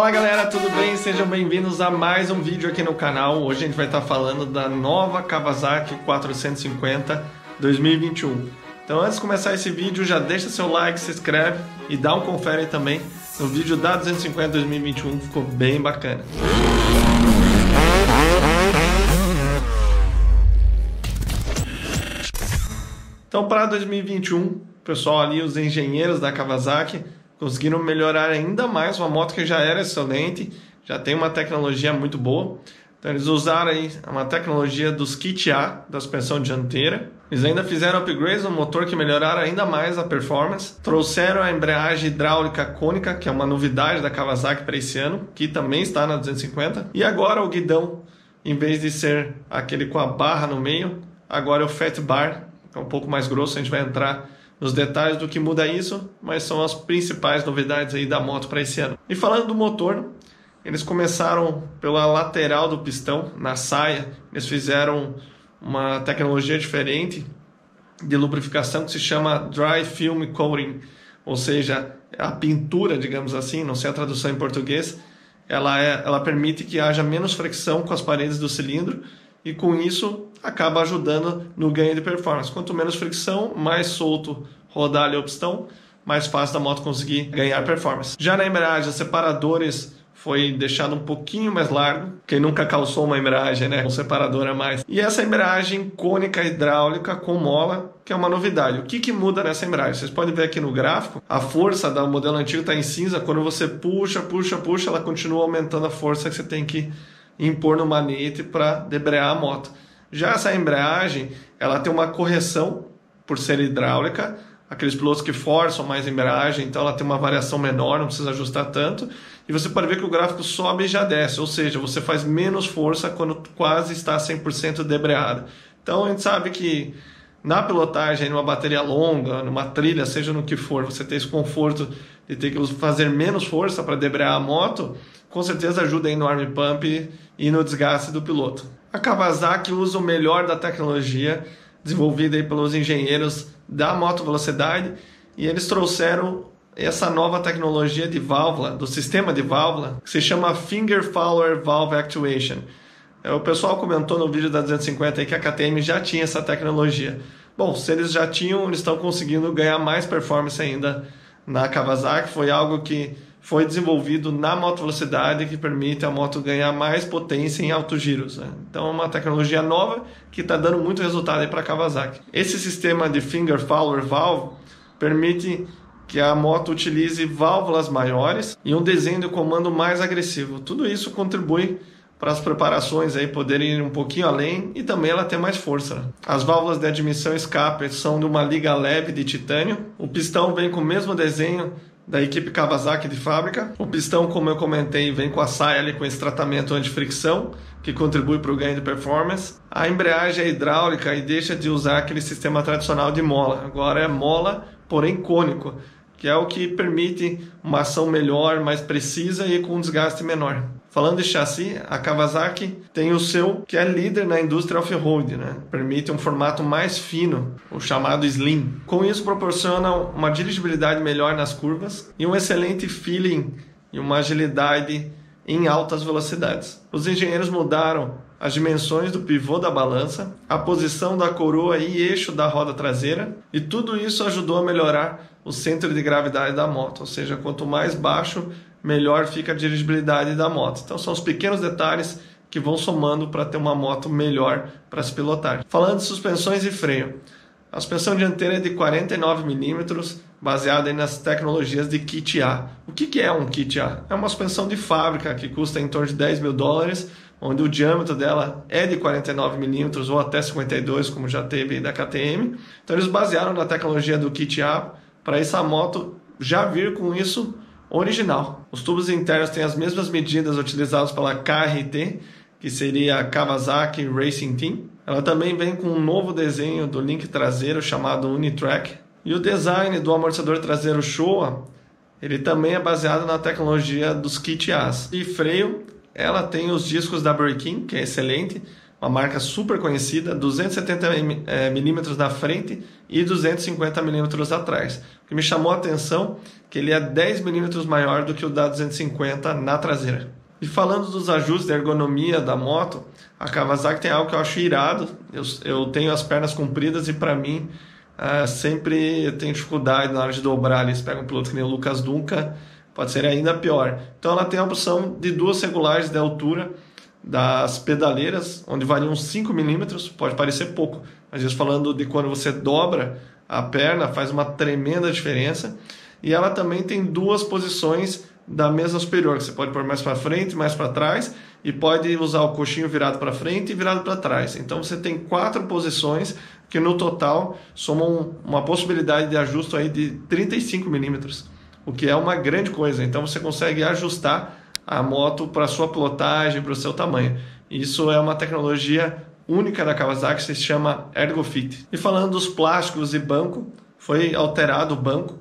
Fala galera, tudo bem? Sejam bem-vindos a mais um vídeo aqui no canal. Hoje a gente vai estar falando da nova Kawasaki 450 2021. Então antes de começar esse vídeo, já deixa seu like, se inscreve e dá um confere também no vídeo da 250 2021, que ficou bem bacana. Então para 2021, pessoal ali, os engenheiros da Kawasaki conseguiram melhorar ainda mais uma moto que já era excelente, já tem uma tecnologia muito boa. Então eles usaram aí uma tecnologia dos Kit A, da suspensão dianteira. Eles ainda fizeram upgrades no motor que melhoraram ainda mais a performance. Trouxeram a embreagem hidráulica cônica, que é uma novidade da Kawasaki para esse ano, que também está na 250. E agora o guidão, em vez de ser aquele com a barra no meio, agora é o Fat Bar, que é um pouco mais grosso. A gente vai entrar nos detalhes do que muda isso, mas são as principais novidades aí da moto para esse ano. E falando do motor, eles começaram pela lateral do pistão, na saia. Eles fizeram uma tecnologia diferente de lubrificação que se chama Dry Film Coating, ou seja, a pintura, digamos assim, não sei a tradução em português, ela permite que haja menos fricção com as paredes do cilindro, e com isso acaba ajudando no ganho de performance. Quanto menos fricção, mais solto rodar ali o pistão, mais fácil da moto conseguir ganhar performance. Já na embreagem, os separadores foi deixado um pouquinho mais largo. Quem nunca calçou uma embreagem, né? Um separador a mais. E essa embreagem cônica hidráulica com mola, que é uma novidade. O que muda nessa embreagem? Vocês podem ver aqui no gráfico, a força do modelo antigo está em cinza. Quando você puxa, ela continua aumentando a força que você tem que impor no manete para debrear a moto. Já essa embreagem, ela tem uma correção por ser hidráulica, aqueles pilotos que forçam mais a embreagem, então ela tem uma variação menor, não precisa ajustar tanto, e você pode ver que o gráfico sobe e já desce, ou seja, você faz menos força quando quase está 100% debreado. Então a gente sabe que na pilotagem, numa bateria longa, numa trilha, seja no que for, você ter esse conforto de ter que fazer menos força para debrear a moto, com certeza ajuda aí no arm pump e no desgaste do piloto. A Kawasaki usa o melhor da tecnologia desenvolvida aí pelos engenheiros da moto velocidade, e eles trouxeram essa nova tecnologia de válvula, do sistema de válvula, que se chama Finger Follower Valve Actuation. O pessoal comentou no vídeo da 250 aí que a KTM já tinha essa tecnologia. Bom, se eles já tinham, eles estão conseguindo ganhar mais performance ainda na Kawasaki. Foi algo que foi desenvolvido na moto velocidade, que permite a moto ganhar mais potência em altos giros, né? Então é uma tecnologia nova que está dando muito resultado para a Kawasaki. Esse sistema de Finger Follower Valve permite que a moto utilize válvulas maiores e um desenho de comando mais agressivo. Tudo isso contribui para as preparações aí poderem ir um pouquinho além e também ela ter mais força. As válvulas de admissão e escape são de uma liga leve de titânio. O pistão vem com o mesmo desenho da equipe Kawasaki de fábrica. O pistão, como eu comentei, vem com a saia ali com esse tratamento anti-fricção, que contribui para o ganho de performance. A embreagem é hidráulica e deixa de usar aquele sistema tradicional de mola. Agora é mola, porém cônico, que é o que permite uma ação melhor, mais precisa e com um desgaste menor. Falando de chassi, a Kawasaki tem o seu, que é líder na indústria off-road, né? Permite um formato mais fino, o chamado slim. Com isso proporciona uma dirigibilidade melhor nas curvas e um excelente feeling e uma agilidade em altas velocidades. Os engenheiros mudaram as dimensões do pivô da balança, a posição da coroa e eixo da roda traseira, e tudo isso ajudou a melhorar o centro de gravidade da moto, ou seja, quanto mais baixo, melhor fica a dirigibilidade da moto. Então são os pequenos detalhes que vão somando para ter uma moto melhor para se pilotar. Falando de suspensões e freio, a suspensão dianteira é de 49 mm, baseada nas tecnologias de Kit A. O que é um Kit A? É uma suspensão de fábrica que custa em torno de $10 mil, onde o diâmetro dela é de 49 mm ou até 52, como já teve da KTM. Então eles basearam na tecnologia do Kit A para essa moto já vir com isso original. Os tubos internos têm as mesmas medidas utilizadas pela KRT, que seria a Kawasaki Racing Team. Ela também vem com um novo desenho do link traseiro chamado Unitrack. E o design do amortecedor traseiro Showa, ele também é baseado na tecnologia dos Kit A's. E freio, ela tem os discos da Breaking, que é excelente, uma marca super conhecida, 270 mm na frente e 250 mm atrás. O que me chamou a atenção é que ele é 10 mm maior do que o da 250 na traseira. E falando dos ajustes da ergonomia da moto, a Kawasaki tem algo que eu acho irado. Eu tenho as pernas compridas e para mim sempre tenho dificuldade na hora de dobrar ali. Se pega um piloto que nem o Lucas Dunka, pode ser ainda pior. Então ela tem a opção de duas regulagens da altura das pedaleiras, onde variam 5 milímetros, pode parecer pouco, mas isso falando de quando você dobra a perna, faz uma tremenda diferença. E ela também tem duas posições da mesa superior, que você pode pôr mais para frente, mais para trás, e pode usar o coxinho virado para frente e virado para trás. Então você tem 4 posições que no total somam uma possibilidade de ajuste aí de 35 milímetros, o que é uma grande coisa. Então você consegue ajustar a moto para sua pilotagem, para o seu tamanho. Isso é uma tecnologia única da Kawasaki, se chama ErgoFit. E falando dos plásticos e banco, foi alterado o banco,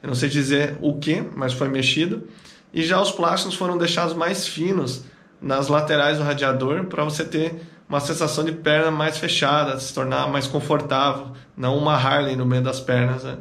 eu não sei dizer o que, mas foi mexido, e já os plásticos foram deixados mais finos nas laterais do radiador para você ter uma sensação de perna mais fechada, se tornar mais confortável, não uma Harley no meio das pernas, né?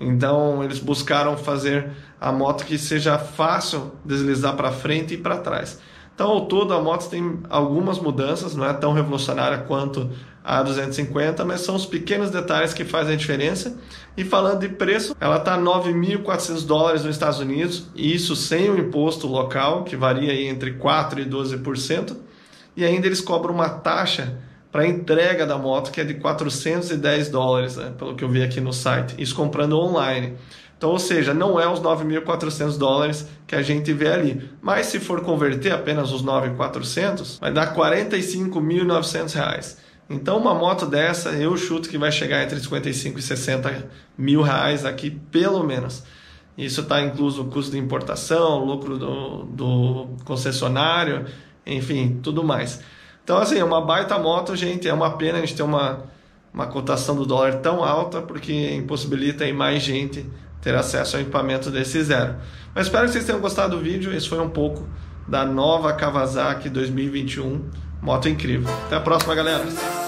Então eles buscaram fazer a moto que seja fácil deslizar para frente e para trás. Então ao todo a moto tem algumas mudanças, não é tão revolucionária quanto a 250, mas são os pequenos detalhes que fazem a diferença. E falando de preço, ela está a $9.400 nos Estados Unidos, e isso sem o imposto local, que varia aí entre 4% e 12%, e ainda eles cobram uma taxa para a entrega da moto, que é de $410, né, pelo que eu vi aqui no site, isso comprando online. Então, ou seja, não é os $9.400 que a gente vê ali, mas se for converter apenas os 9.400, vai dar R$45.900. Então uma moto dessa, eu chuto que vai chegar entre 55 e 60 mil reais aqui, pelo menos. Isso está incluso o custo de importação, o lucro do concessionário, enfim, tudo mais. Então, assim, é uma baita moto, gente. É uma pena a gente ter uma cotação do dólar tão alta, porque impossibilita aí mais gente ter acesso ao equipamento desse zero. Mas espero que vocês tenham gostado do vídeo. Esse foi um pouco da nova Kawasaki 2021. Moto incrível. Até a próxima, galera!